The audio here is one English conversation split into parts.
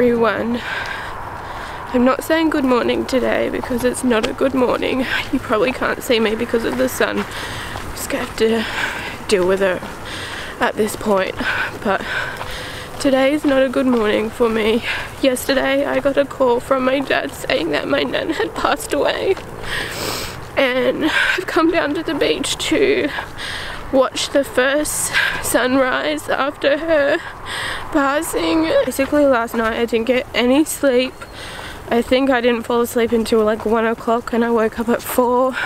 everyone. I'm not saying good morning today because it's not a good morning. You probably can't see me because of the sun. Just have to deal with it at this point. But today is not a good morning for me. Yesterday I got a call from my dad saying that my nan had passed away, and I've come down to the beach to watch the first sunrise after her passing. Basically last night I didn't get any sleep. I think I didn't fall asleep until like 1 o'clock and I woke up at 4.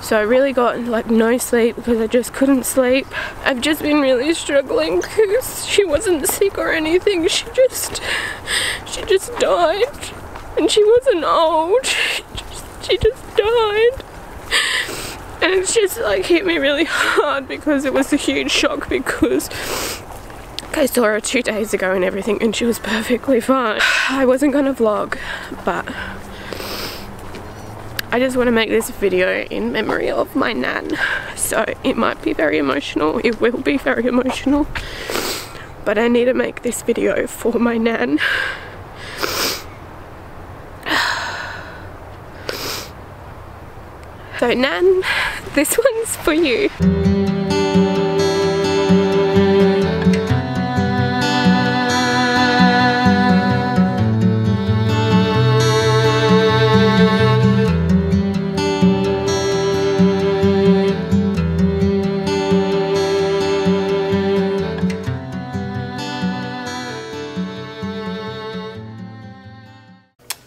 So I really got like no sleep because I just couldn't sleep. I've just been really struggling because she wasn't sick or anything. She just died. And she wasn't old. She just died. And it's just like hit me really hard because it was a huge shock, because I saw her 2 days ago and everything and she was perfectly fine. I wasn't gonna vlog, but I just want to make this video in memory of my nan. So it might be very emotional, it will be very emotional, but I need to make this video for my nan. So nan, this one's for you.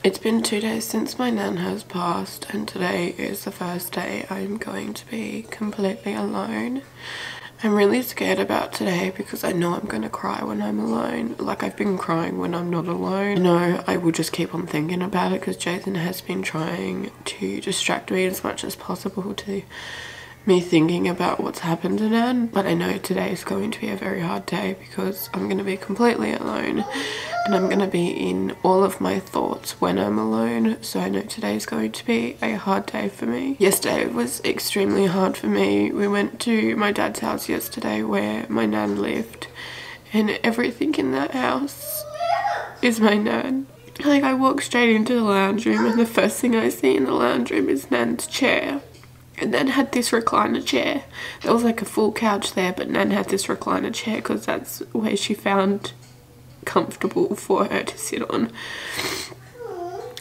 It's been 2 days since my nan has passed, and today is the first day I'm going to be completely alone. I'm really scared about today because I know I'm gonna cry when I'm alone. Like, I've been crying when I'm not alone. I know I will just keep on thinking about it because Jason has been trying to distract me as much as possible to me thinking about what's happened to Nan. But I know today is going to be a very hard day because I'm gonna be completely alone and I'm gonna be in all of my thoughts when I'm alone. So I know today is going to be a hard day for me. Yesterday was extremely hard for me. We went to my dad's house yesterday where my Nan lived, and everything in that house is my Nan. Like, I walk straight into the lounge room and the first thing I see in the lounge room is Nan's chair. And Nan had this recliner chair. There was like a full couch there, but Nan had this recliner chair because that's where she found comfortable for her to sit on.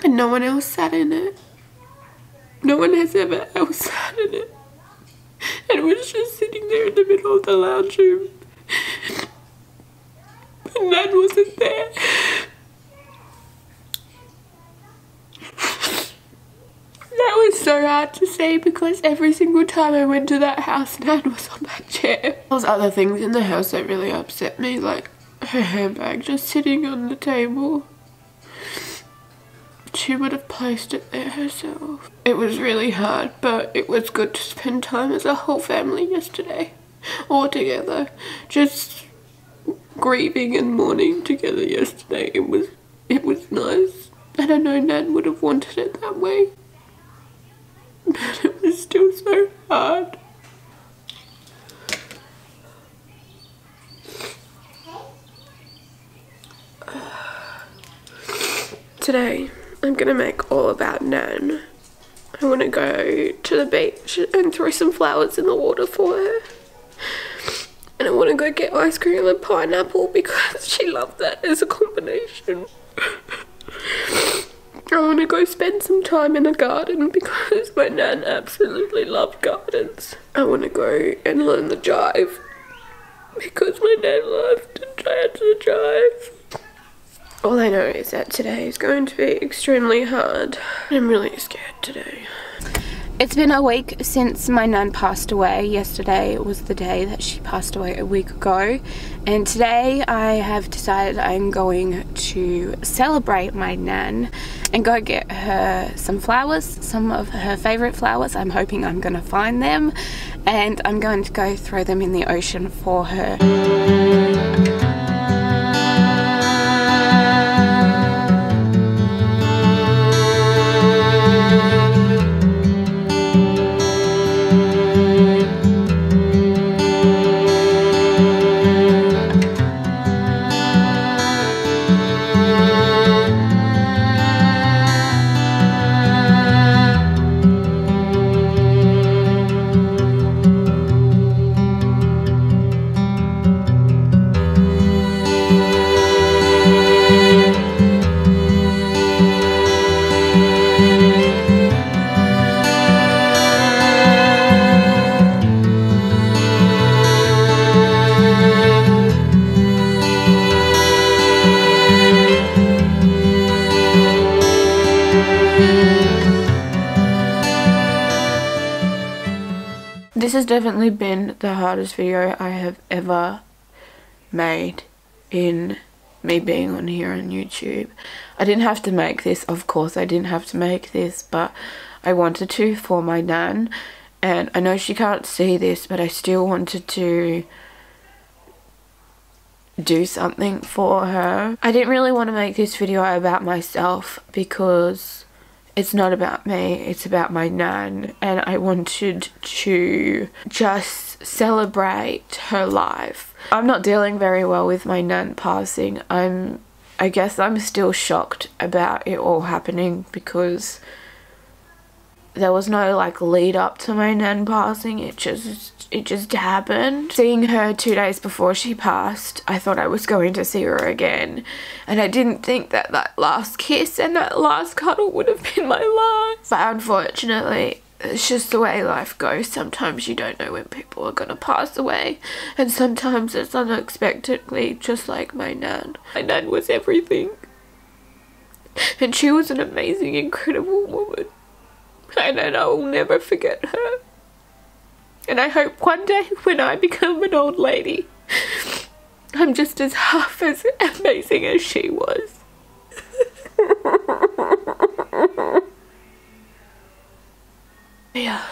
And no one else sat in it. No one has ever else sat in it. And it was just sitting there in the middle of the lounge room. But Nan wasn't there. That was so hard to say because every single time I went to that house, Nan was on that chair. There was other things in the house that really upset me, like her handbag just sitting on the table. She would have placed it there herself. It was really hard, but it was good to spend time as a whole family yesterday, all together, just grieving and mourning together yesterday. It was nice. I don't know, Nan would have wanted it that way. But it was still so hard. Today, I'm gonna make all about Nan. I wanna go to the beach and throw some flowers in the water for her. And I wanna go get ice cream and pineapple because she loved that as a combination. I want to go spend some time in a garden because my Nan absolutely loved gardens. I want to go and learn the jive because my Nan loved to dance the jive. All I know is that today is going to be extremely hard. I'm really scared today. It's been a week since my Nan passed away. Yesterday was the day that she passed away a week ago, and today I have decided I'm going to celebrate my Nan and go get her some flowers, some of her favourite flowers. I'm hoping I'm going to find them, and I'm going to go throw them in the ocean for her. This has definitely been the hardest video I have ever made in me being on here on YouTube. I didn't have to make this, of course I didn't have to make this, but I wanted to for my nan, and I know she can't see this, but I still wanted to do something for her. I didn't really want to make this video about myself because it's not about me, it's about my nan, and I wanted to just celebrate her life. I'm not dealing very well with my nan passing. I guess I'm still shocked about it all happening because there was no like lead up to my nan passing. It just happened. Seeing her 2 days before she passed, I thought I was going to see her again, and I didn't think that that last kiss and that last cuddle would have been my last. But unfortunately, it's just the way life goes. Sometimes you don't know when people are gonna pass away, and sometimes it's unexpectedly, just like my nan. My nan was everything, and she was an amazing, incredible woman, and I will never forget her. And I hope one day when I become an old lady, I'm just as half as amazing as she was. Yeah.